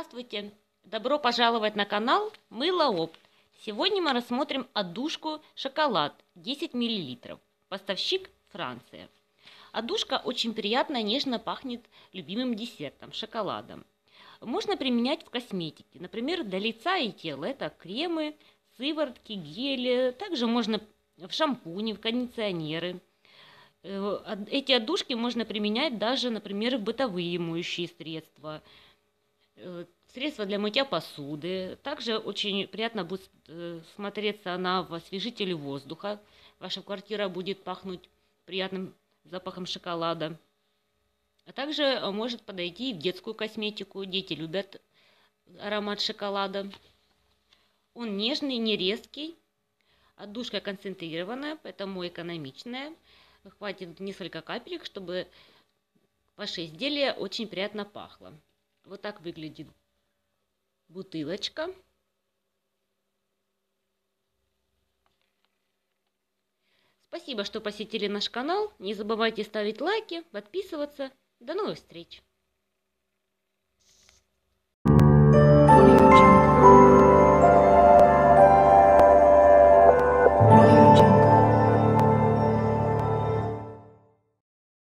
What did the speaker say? Здравствуйте! Добро пожаловать на канал Мыло-опт. Сегодня мы рассмотрим отдушку шоколад 10 мл. Поставщик Франция. Отдушка очень приятно, нежно пахнет любимым десертом, шоколадом. Можно применять в косметике, например, для лица и тела. Это кремы, сыворотки, гели. Также можно в шампуни, в кондиционеры. Эти отдушки можно применять даже, например, в бытовые моющие средства, средства для мытья посуды. Также очень приятно будет смотреться она в освежителе воздуха. Ваша квартира будет пахнуть приятным запахом шоколада. А также может подойти и в детскую косметику. Дети любят аромат шоколада. Он нежный, не резкий. Отдушка концентрированная, поэтому экономичная. Хватит несколько капелек, чтобы ваше изделие очень приятно пахло. Вот так выглядит бутылочка. Спасибо, что посетили наш канал. Не забывайте ставить лайки, подписываться. До новых встреч!